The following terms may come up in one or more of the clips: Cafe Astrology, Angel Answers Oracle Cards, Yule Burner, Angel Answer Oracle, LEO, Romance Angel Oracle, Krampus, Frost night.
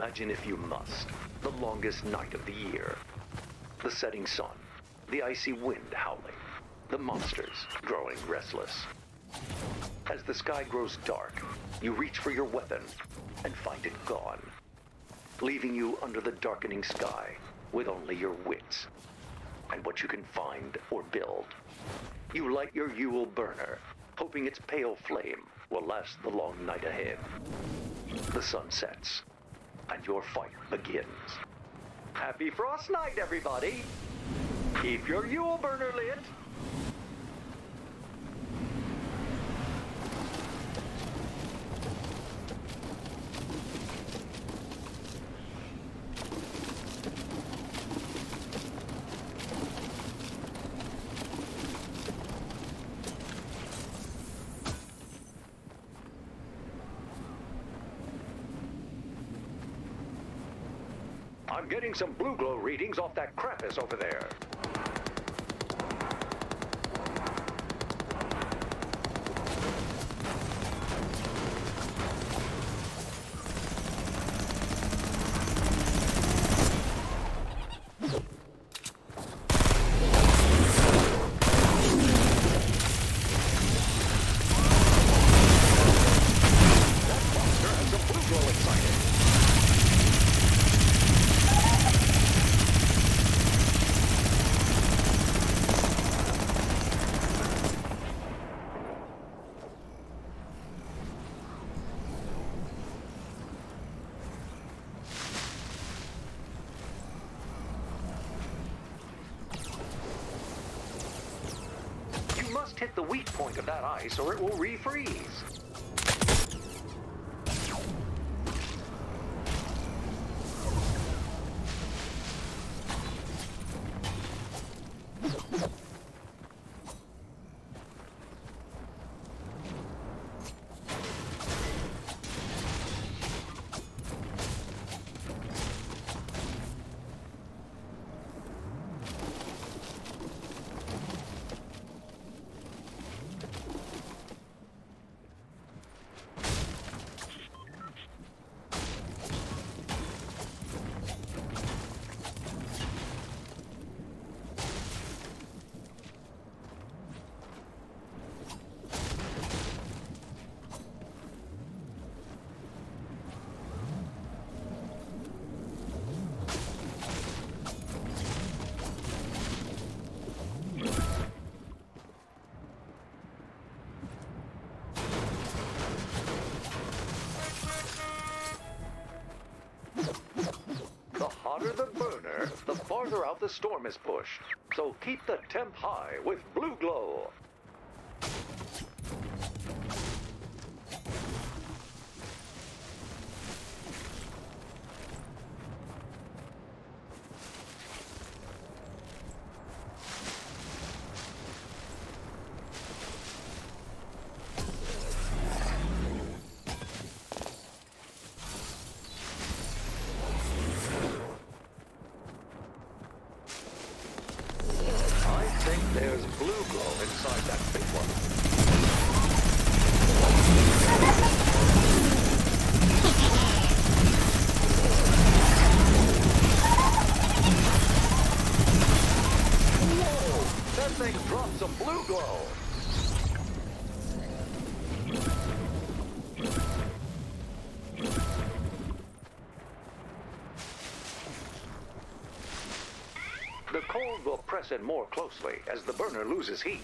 imagine if you must, the longest night of the year. The setting sun, the icy wind howling, the monsters growing restless. As the sky grows dark, you reach for your weapon and find it gone, leaving you under the darkening sky with only your wits and what you can find or build. You light your Yule burner, hoping its pale flame will last the long night ahead. The sun sets, and your fight begins. Happy Frost night, everybody! Keep your Yule burner lit! I'm getting some blue glow readings off that Krampus over there. Hit the weak point of that ice or it will refreeze. The farther out the storm is pushed, so keep the temp high with blue glow. There's blue glow inside that big one. Whoa! That thing dropped some blue glow! The cold will press in more closely as the burner loses heat.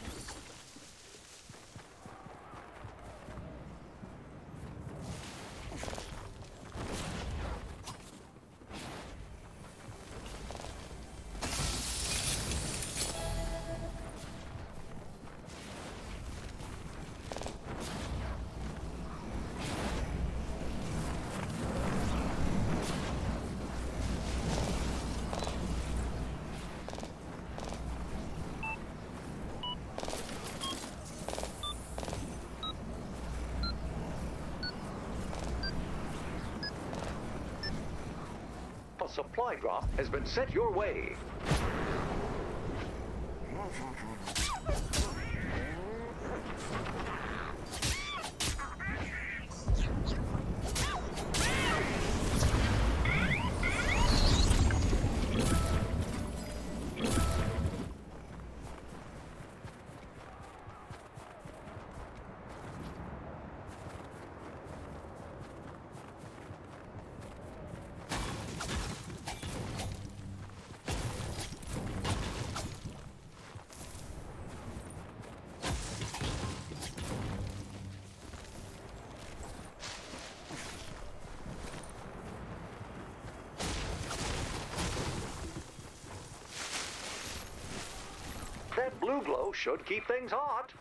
A supply drop has been sent your way. blue glow should keep things hot.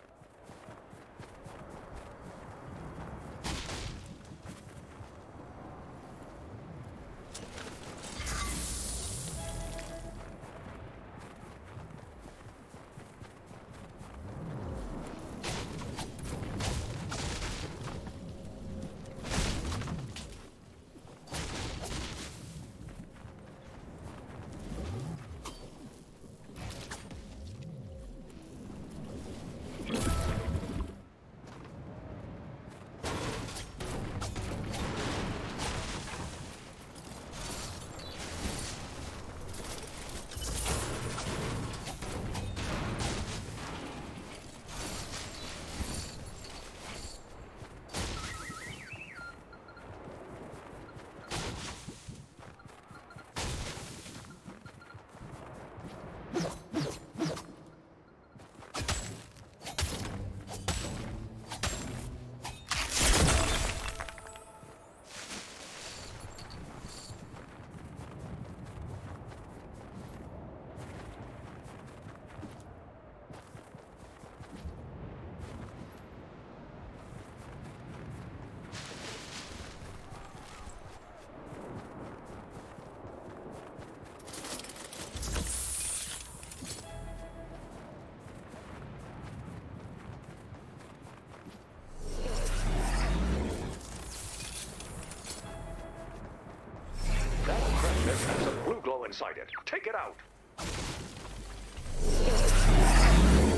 Inside it. Take it out.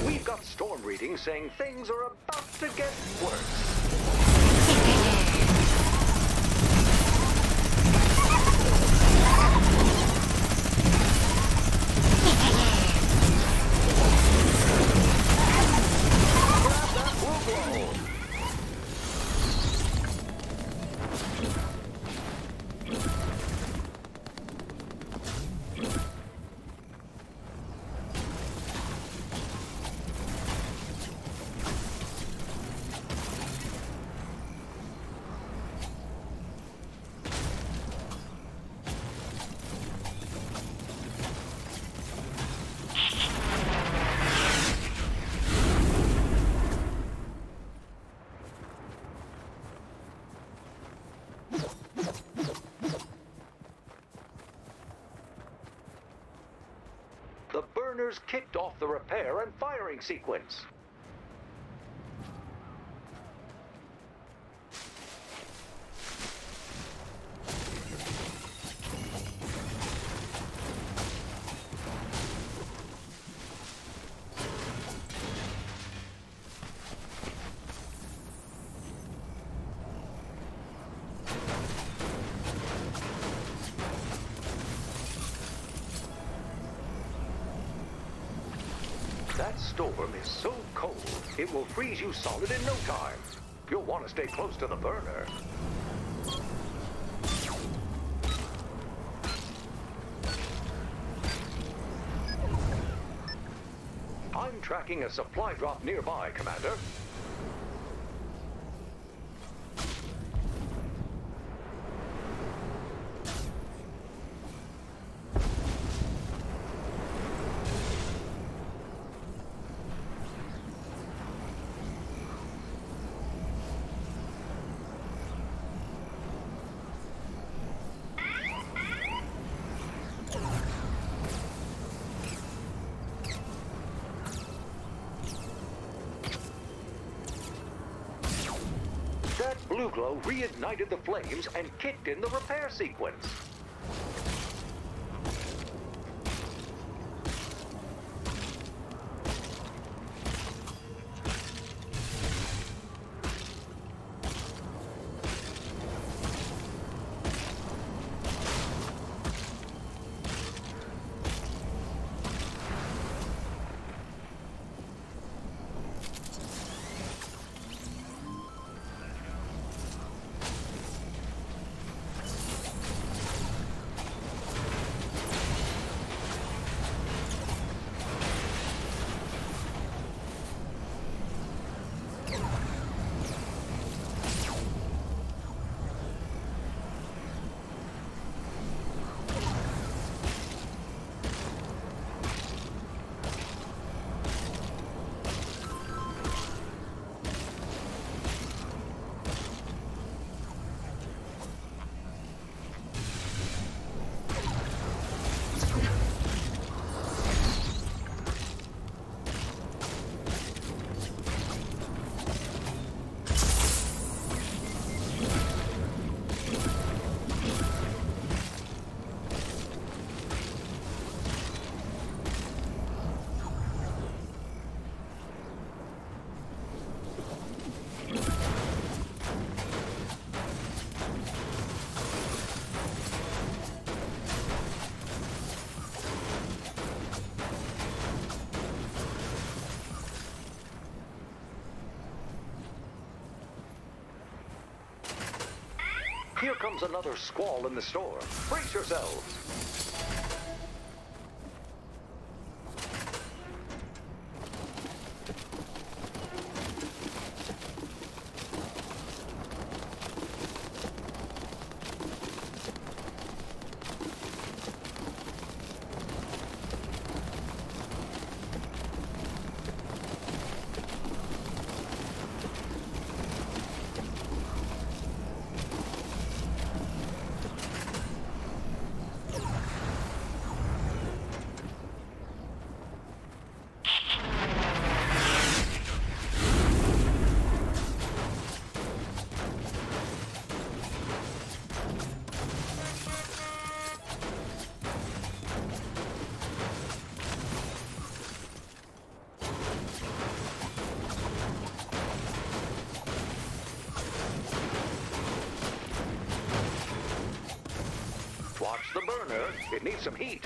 We've got storm readings saying things are about to get worse. Grab that blue glow. Kicked off the repair and firing sequence. That storm is so cold, it will freeze you solid in no time. You'll want to stay close to the burner. I'm tracking a supply drop nearby, Commander. Blue glow reignited the flames and kicked in the repair sequence. Here comes another squall in the store. Brace yourselves. Watch the burner. It needs some heat.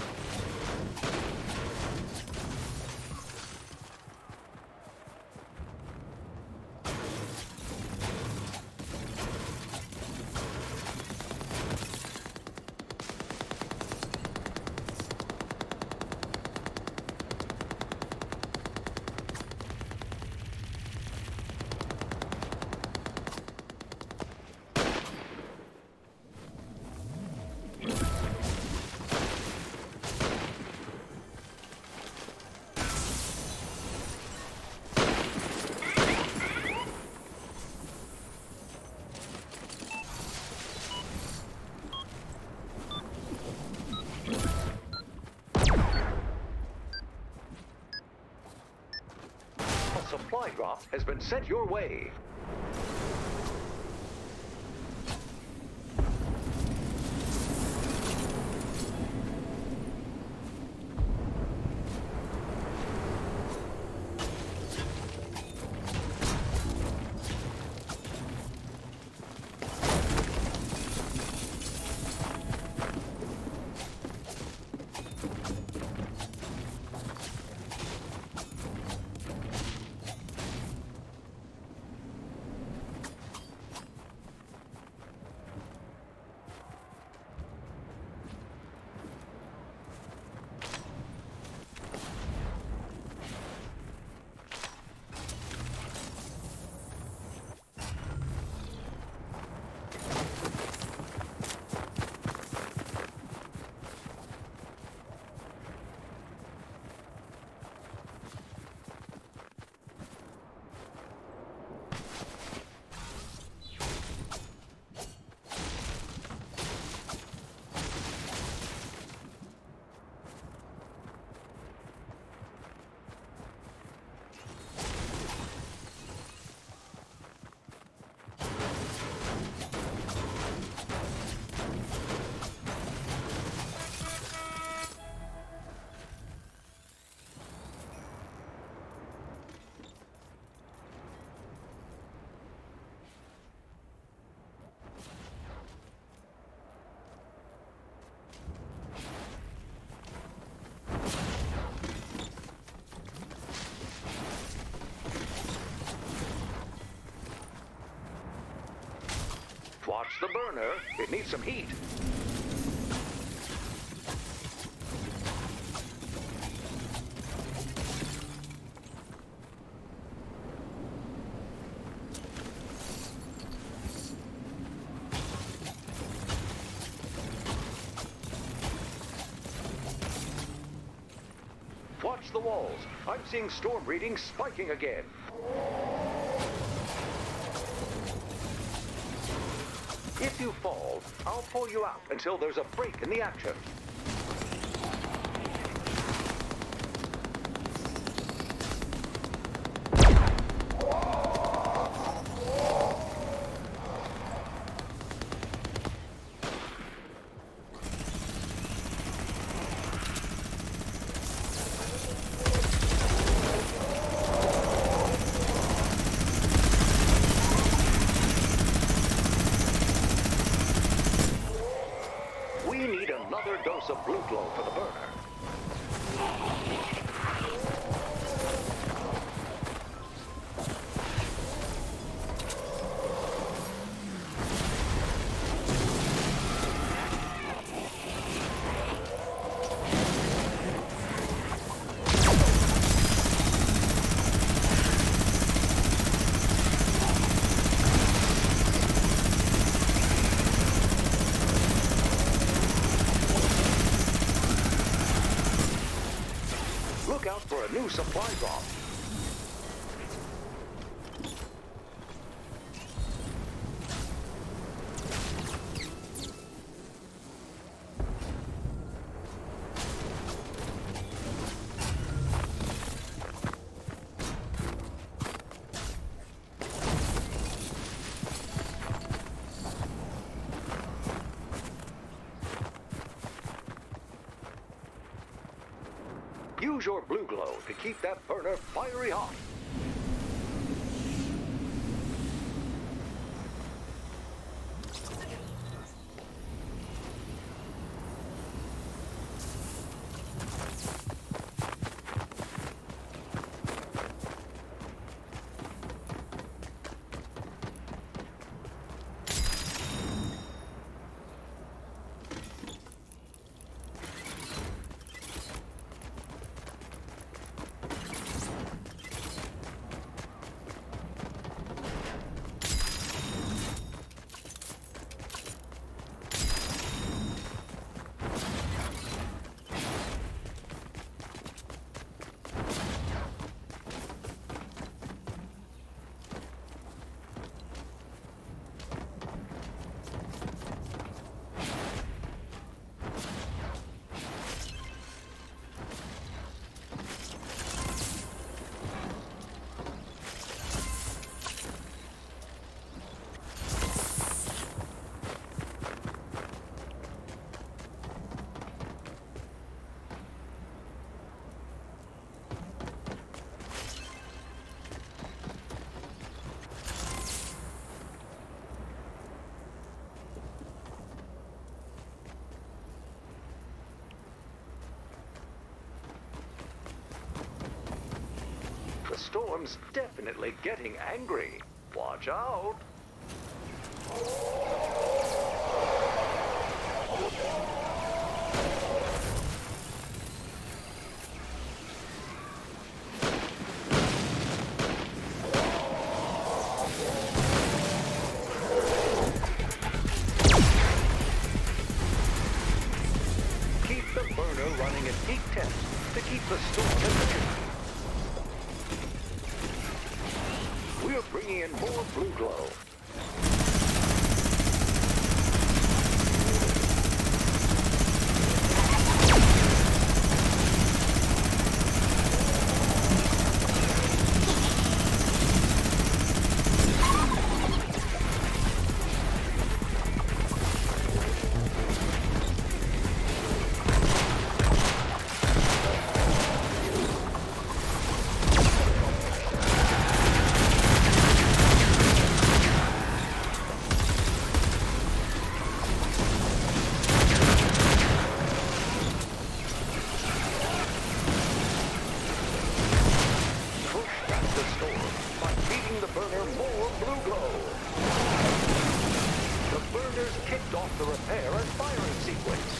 Supply drop has been sent your way. Watch the burner. It needs some heat. Watch the walls. I'm seeing storm readings spiking again. If you fall, I'll pull you out until there's a break in the action. A blue glow for the burner. out for a new supply drop. Use your blue glow to keep that burner fiery hot. The storm's definitely getting angry. Watch out! Keep the burner running at peak temps to keep the storm temperature. We're bringing in more blue glow. Kicked off the repair and firing sequence.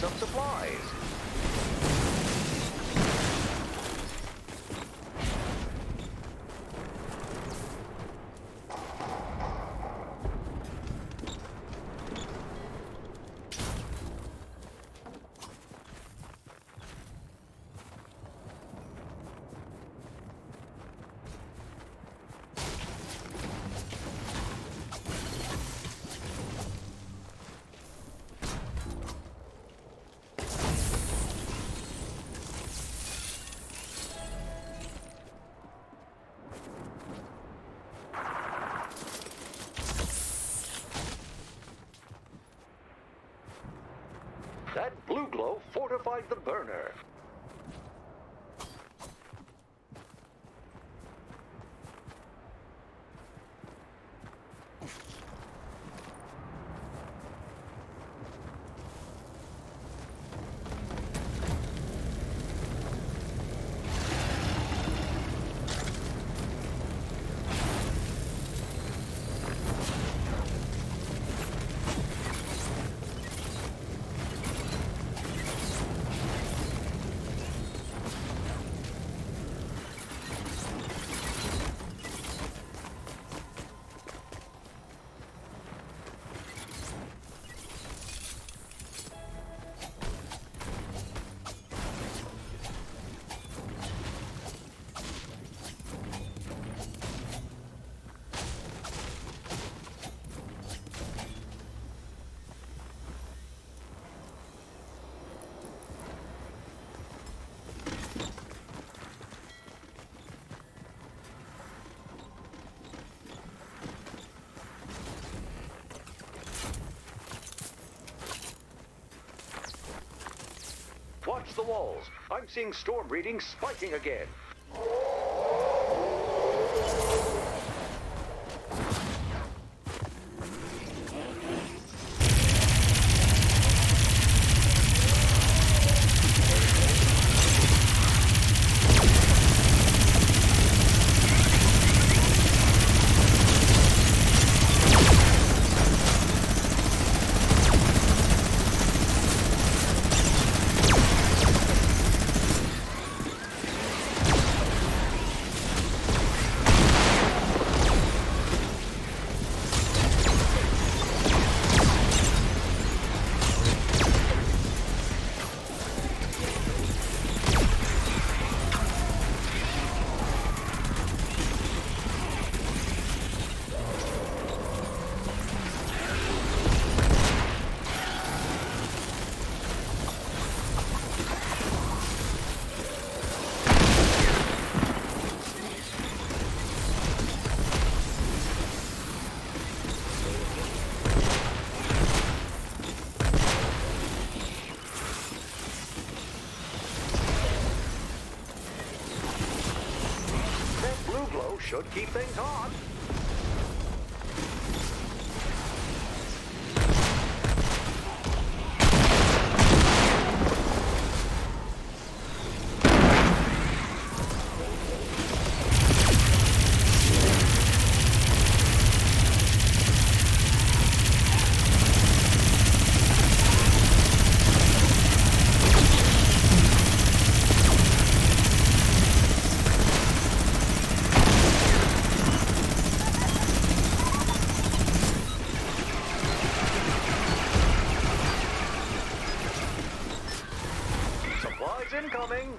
Some supplies. That blue glow fortified the burner. Watch the walls. I'm seeing storm readings spiking again. Should keep things hot. Incoming.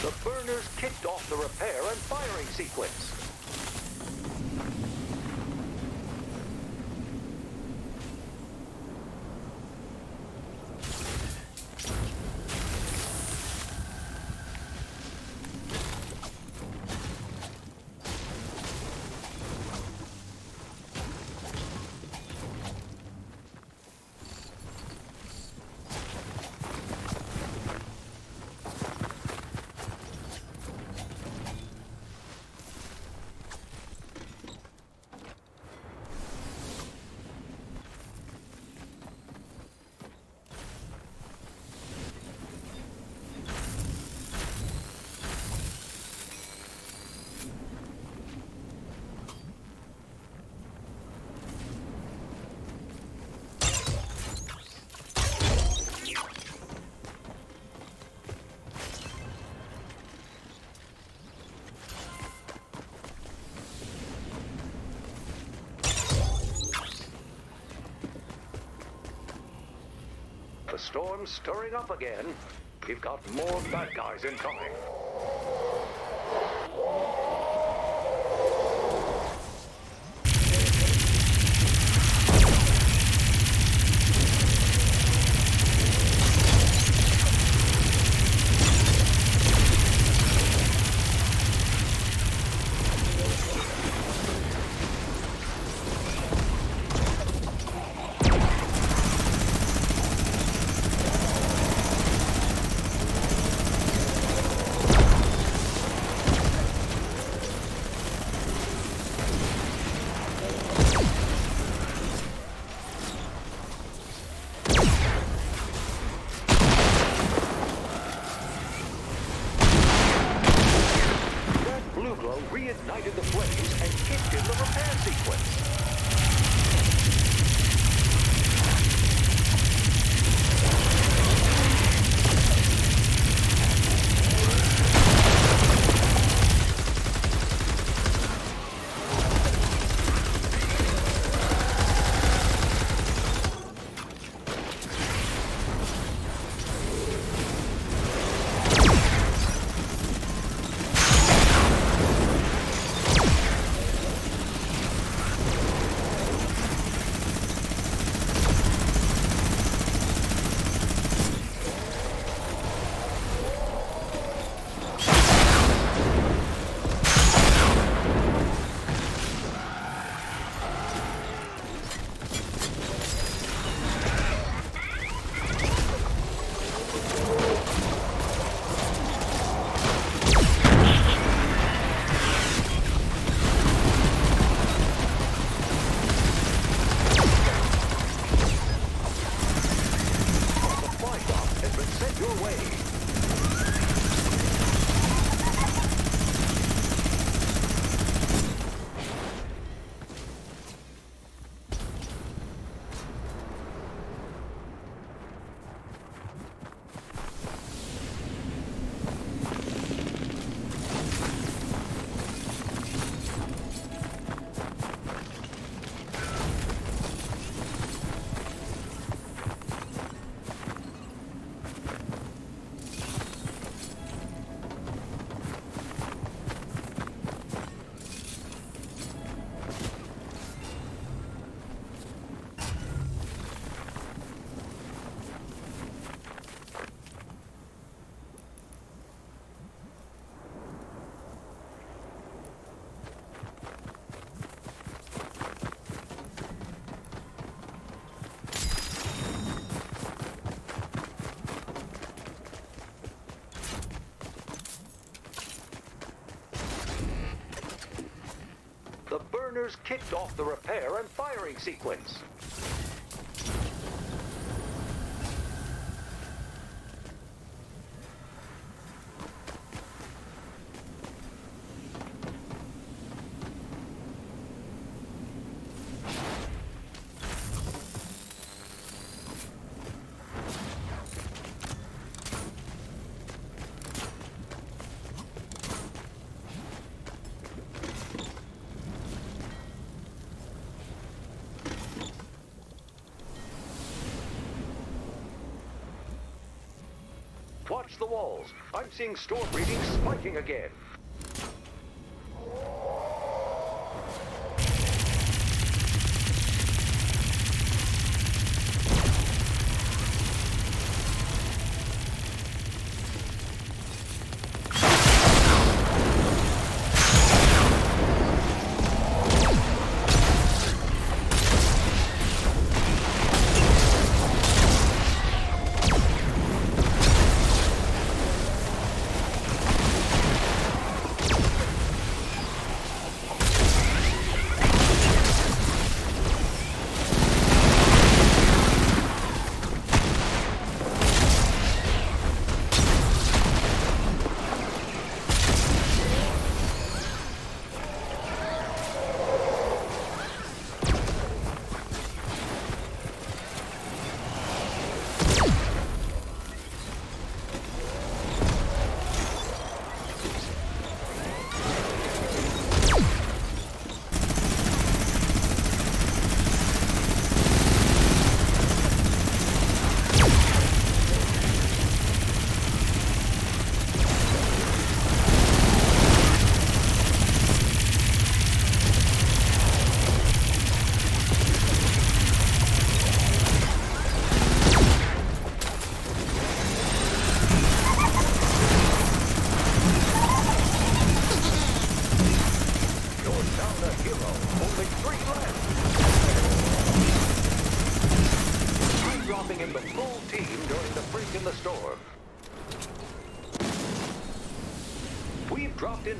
The burners kicked off the repair and firing sequence. Storm stirring up again. We've got more bad guys incoming. Ignited the flames and kicked in the repair sequence. burners kicked off the repair and firing sequence. Watch the walls. I'm seeing storm readings spiking again.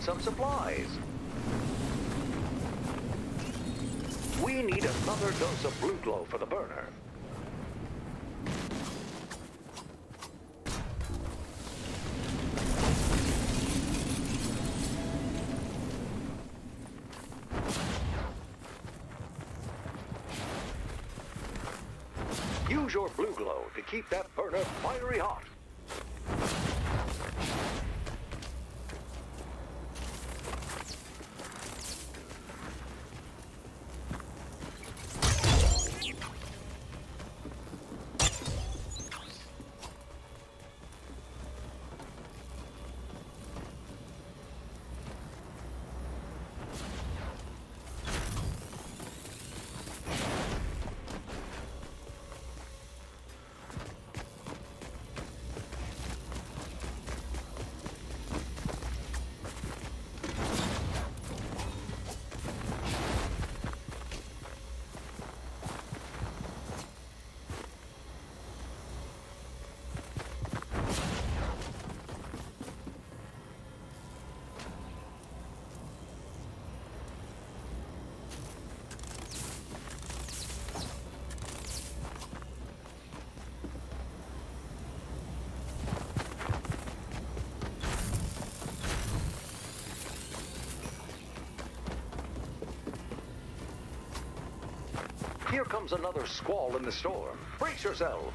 Some supplies. We need another dose of blue glow for the burner. Use your blue glow to keep that burner fiery hot. Here comes another squall in the storm. Brace yourselves.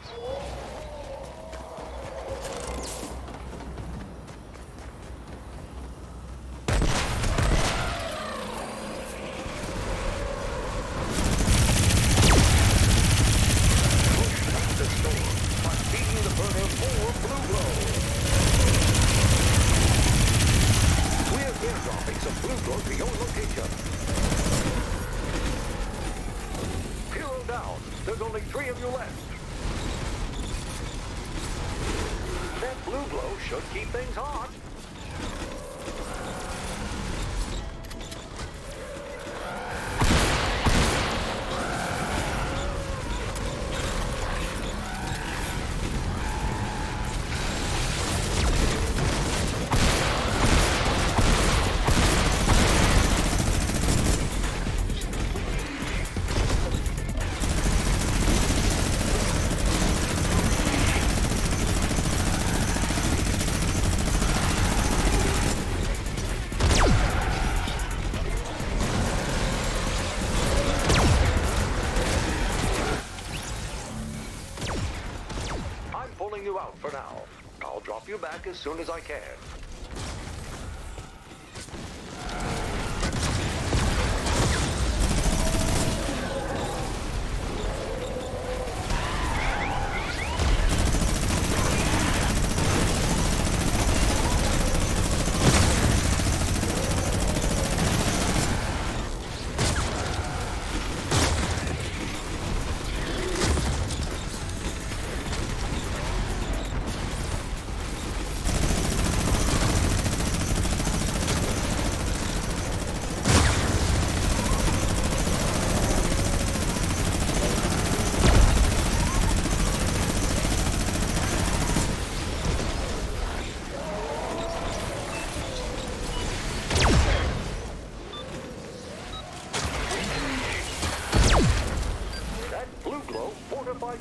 for now. I'll drop you back as soon as I can.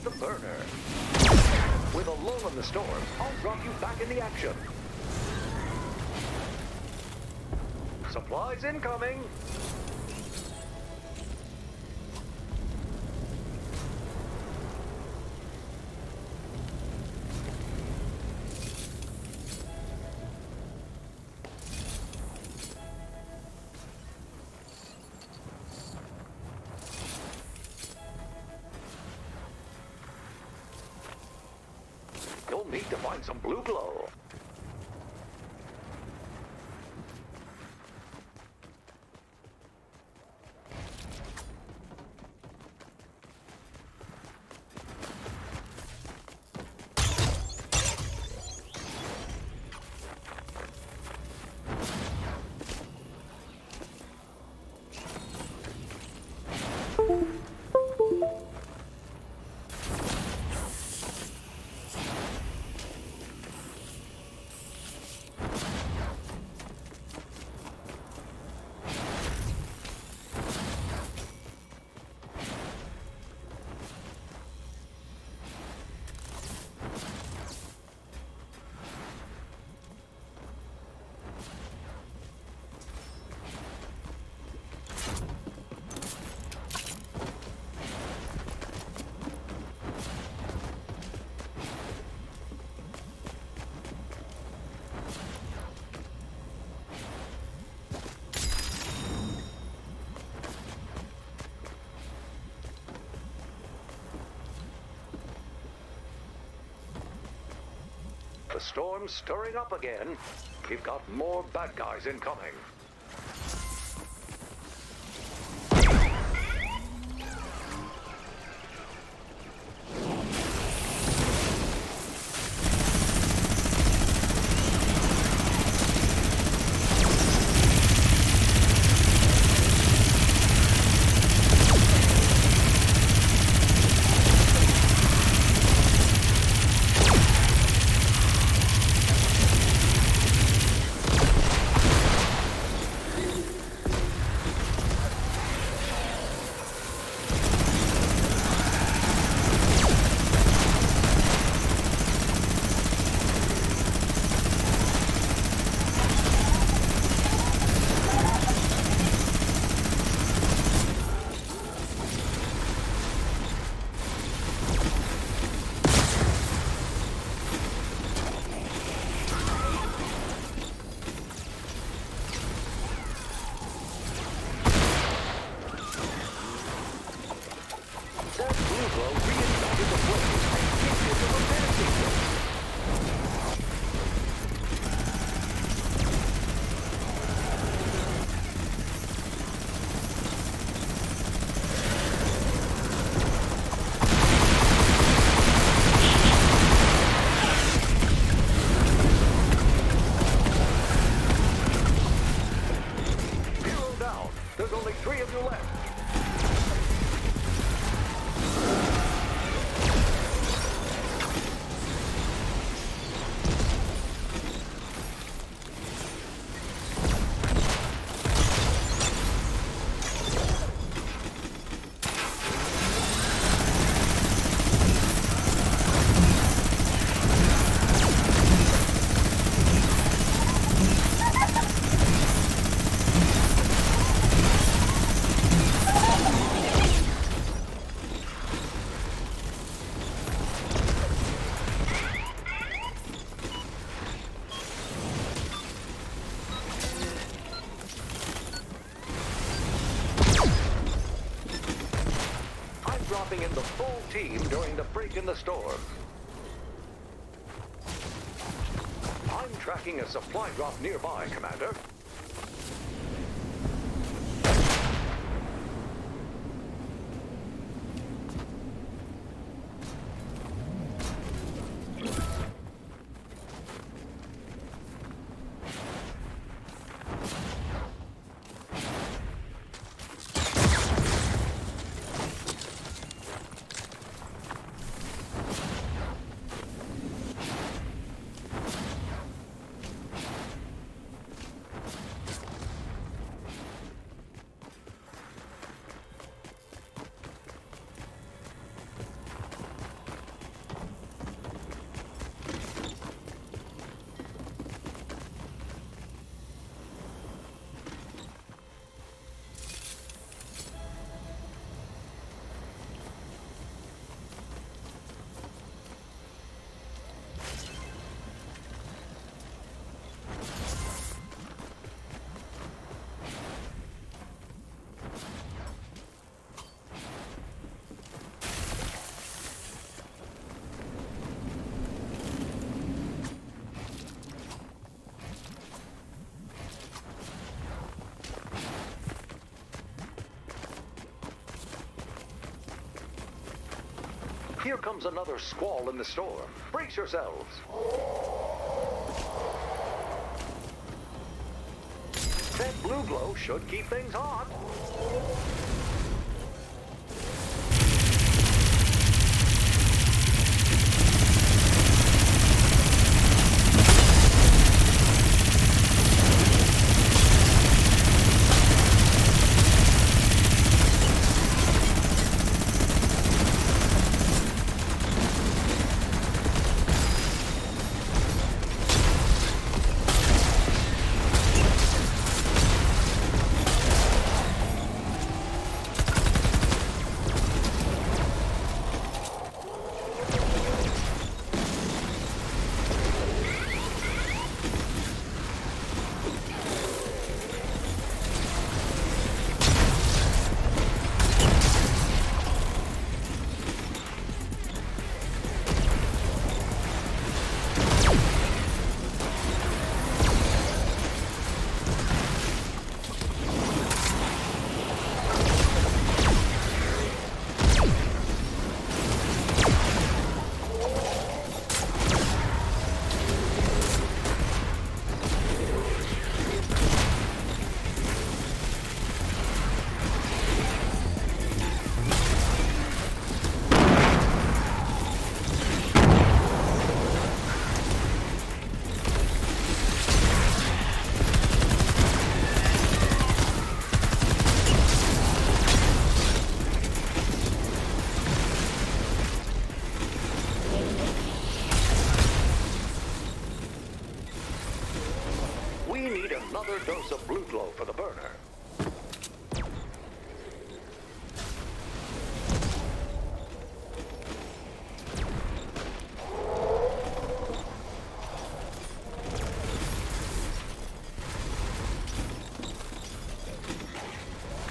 The burner. With a lull in the storm, I'll drop you back in the action. Supplies incoming. Need to find some blue glow. The storm's stirring up again. We've got more bad guys incoming. resulting in the full team during the break in the storm. I'm tracking a supply drop nearby, Commander. Here comes another squall in the storm. Brace yourselves. That blue glow should keep things hot. Another dose of blue glow for the burner.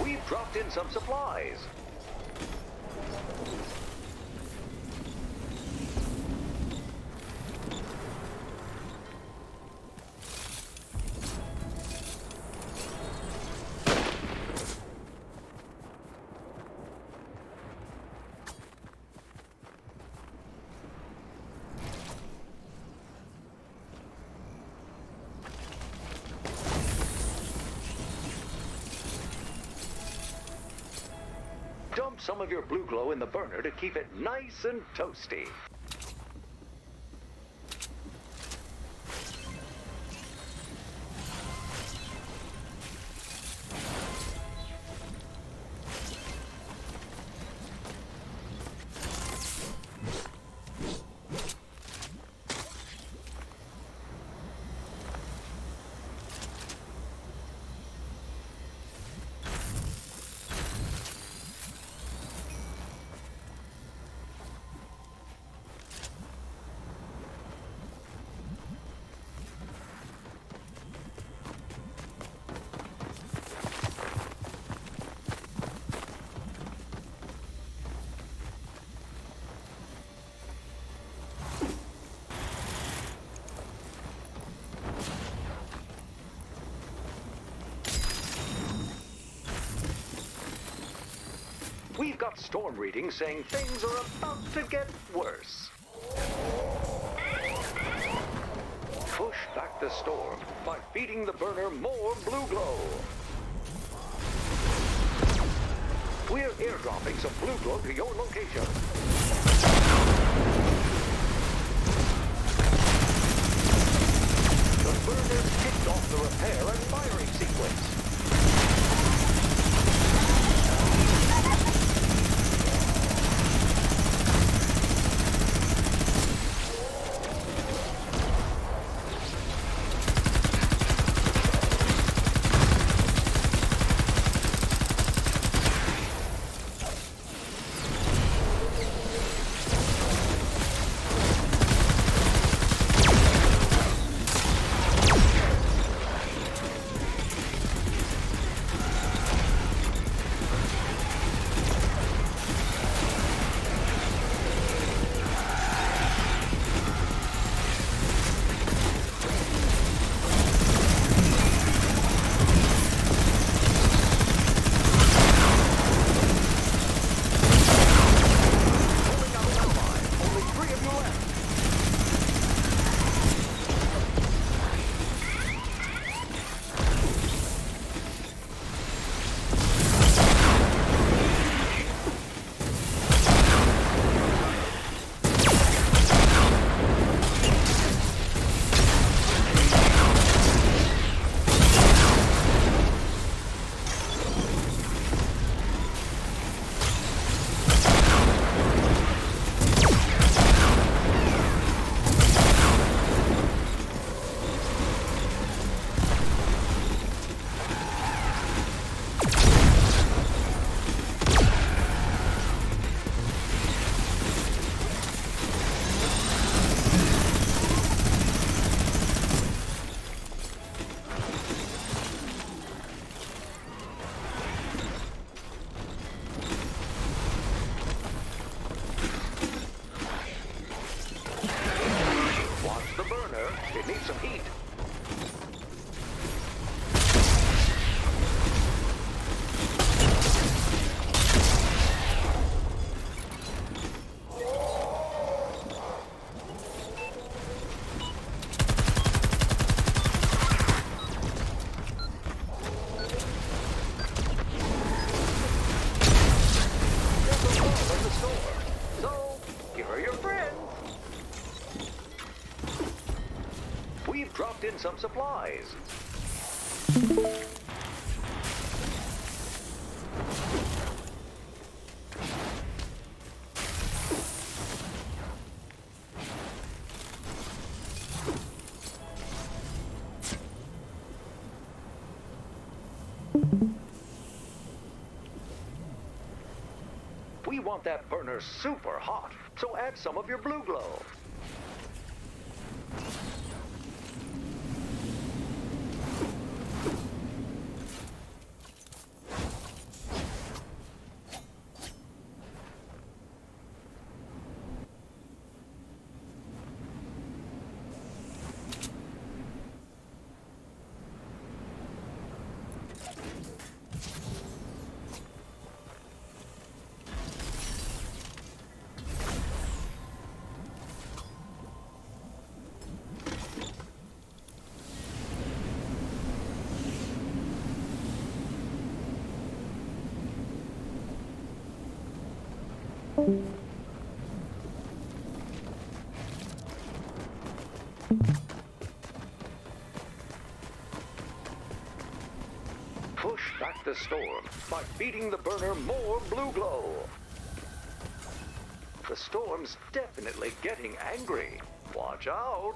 We've dropped in some supplies. Some of your blue glow in the burner to keep it nice and toasty. We've got storm readings saying things are about to get worse. Push back the storm by feeding the burner more blue glow. We're airdropping some blue glow to your location. The burner's kicked off the repair and firing sequence. Some supplies. We want that burner super hot, so add some of your blue glow. Push back the storm by feeding the burner more blue glow. The storm's definitely getting angry. Watch out!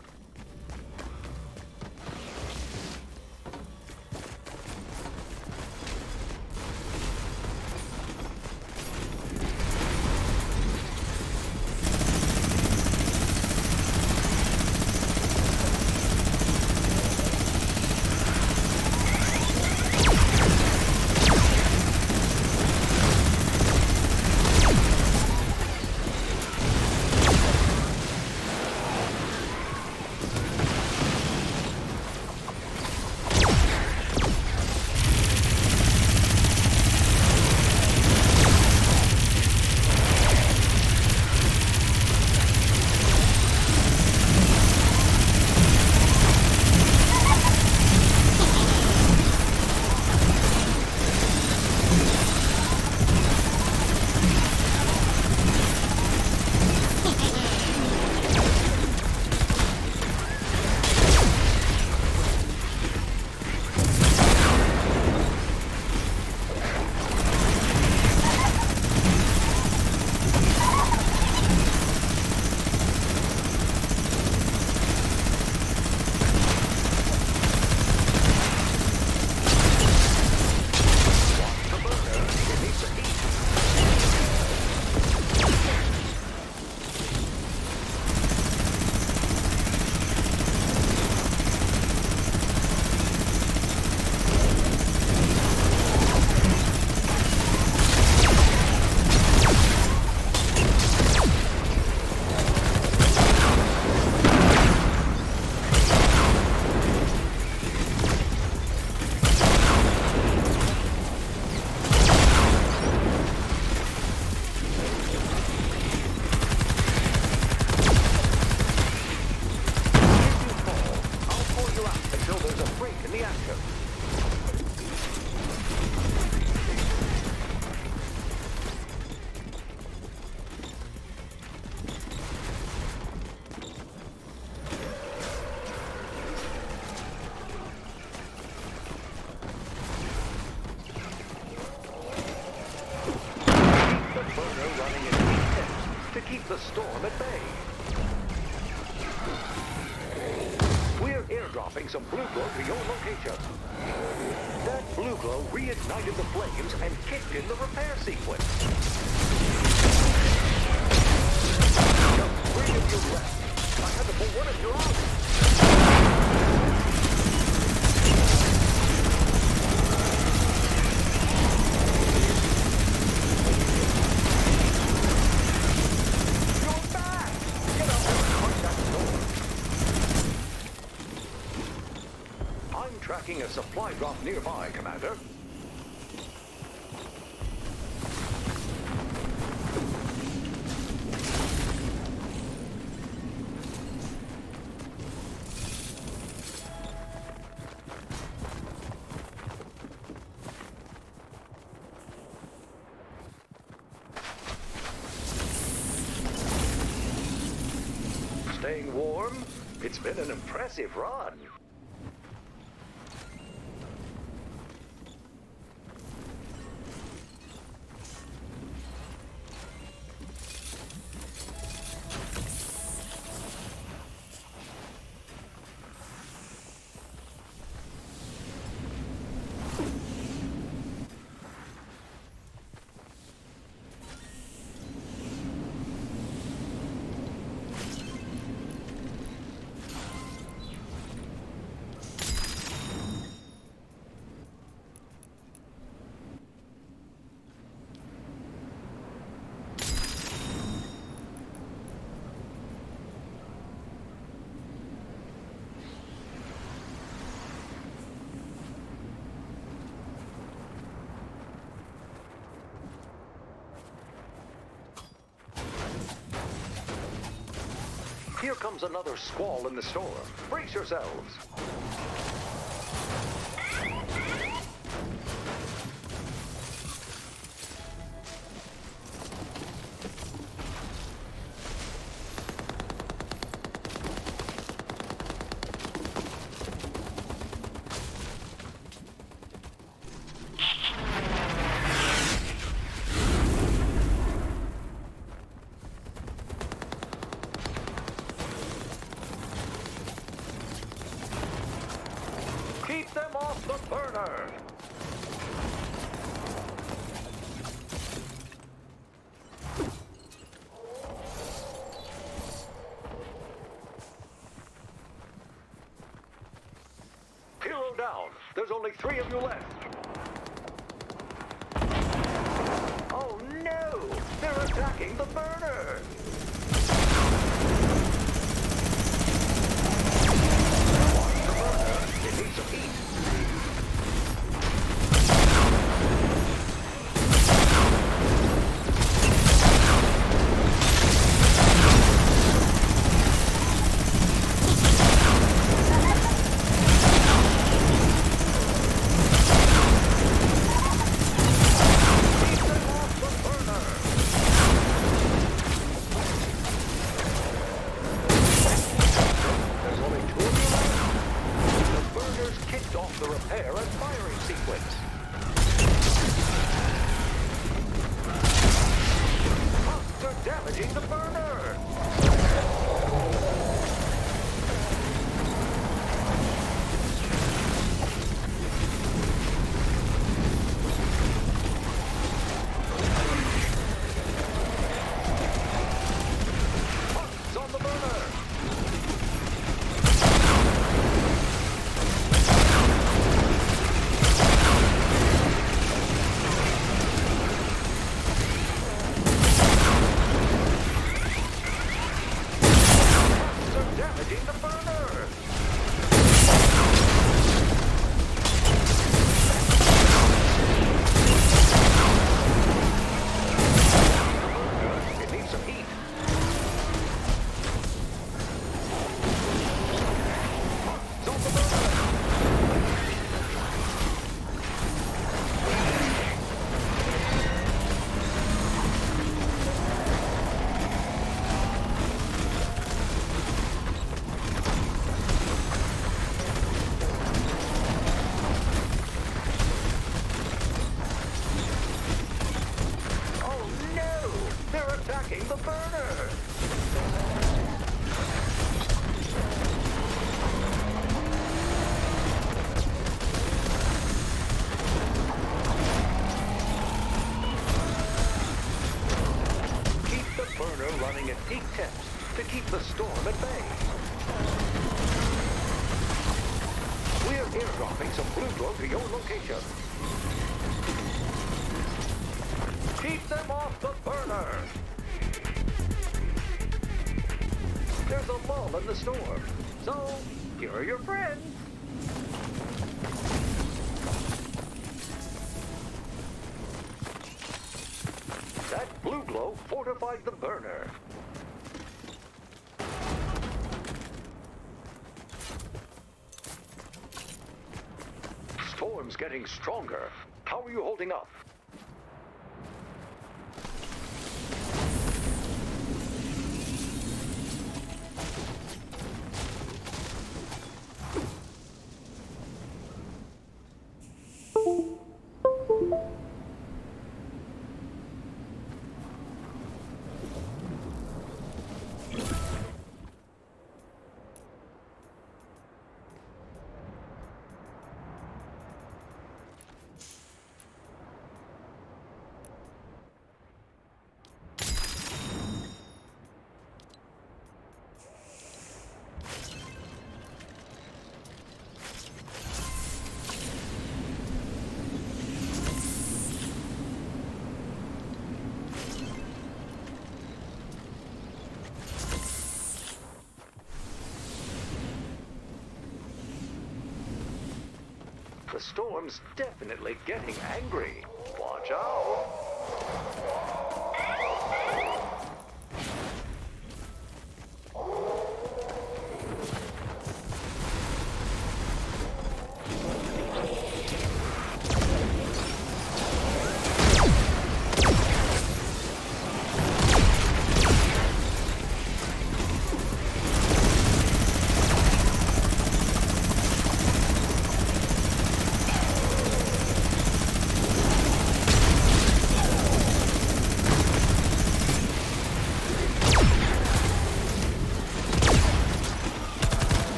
keep the storm at bay. We're airdropping some blue glow to your location. That blue glow reignited the flames and kicked in the repair sequence. Just three of you left. I had to pull one of you out. A supply drop nearby, Commander. Staying warm? It's been an impressive run. Here comes another squall in the storm. Brace yourselves. There's only three of you left. Oh no! They're attacking the burner! Watch the burner. It needs some igniting the burner. Keep the burner running at peak temps to keep the storm at bay. We're airdropping some blue glow to your location. Keep them off the burner! There's a lull in the storm, so here are your friends! That blue glow fortified the burner. Storm's getting stronger. How are you holding up? The storm's definitely getting angry. Watch out!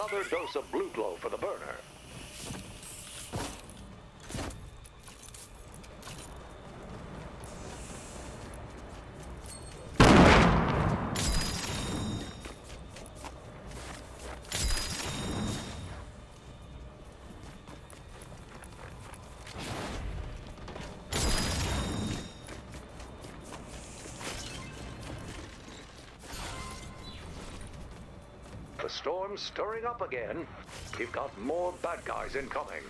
another dose of blue glow for the burner. Storm stirring up again. We've got more bad guys incoming.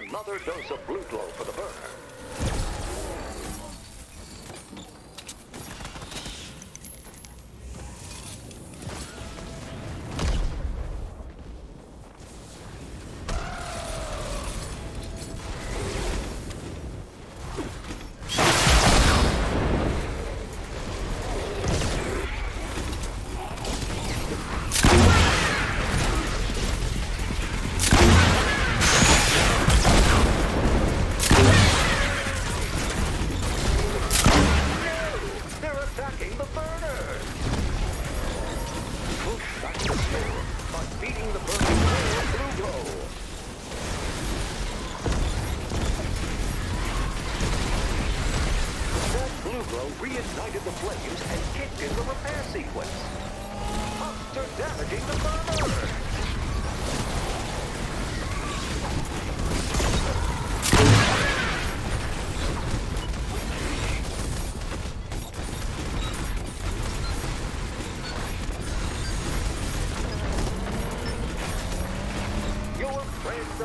Another dose of blue glow for the reignited the flames and kicked in the repair sequence. After damaging the burner! Your friends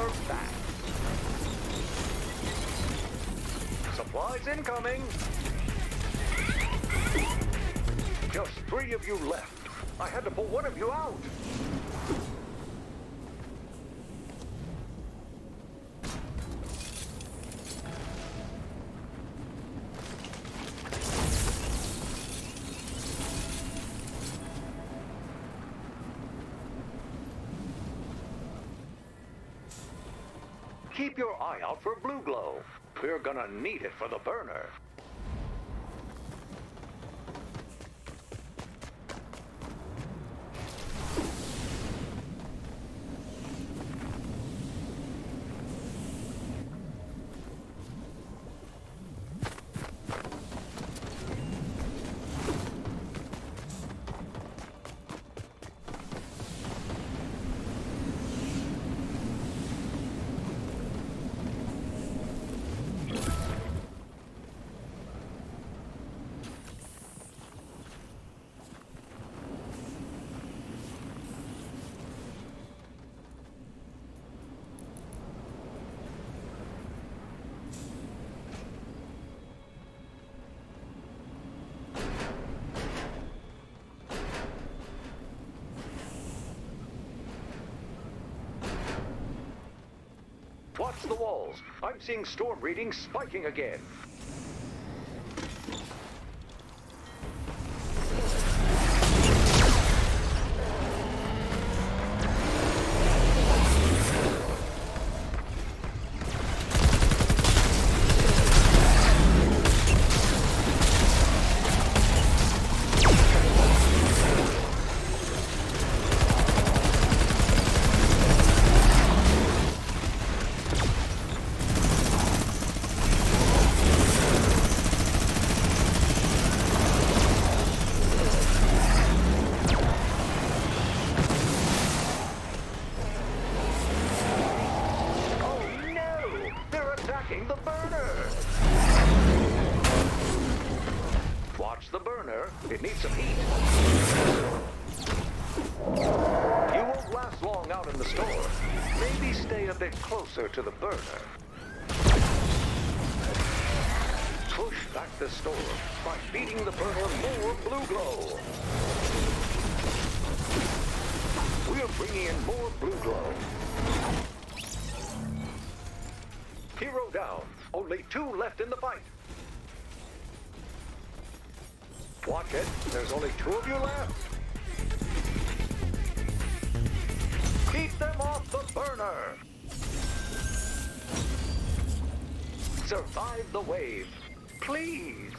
are back. Supplies incoming! Just three of you left. I had to pull one of you out. Keep your eye out for blue glow. We're gonna need it for the burner. walls. I'm seeing storm readings spiking again. The burner! Watch the burner. It needs some heat. You won't last long out in the storm. Maybe stay a bit closer to the burner. Push back the storm by feeding the burner more blue glow. We're bringing in more blue glow. Hero down. Only two left in the fight. Watch it. There's only two of you left. Keep them off the burner. Survive the wave. Please.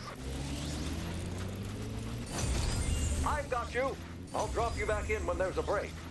I've got you. I'll drop you back in when there's a break.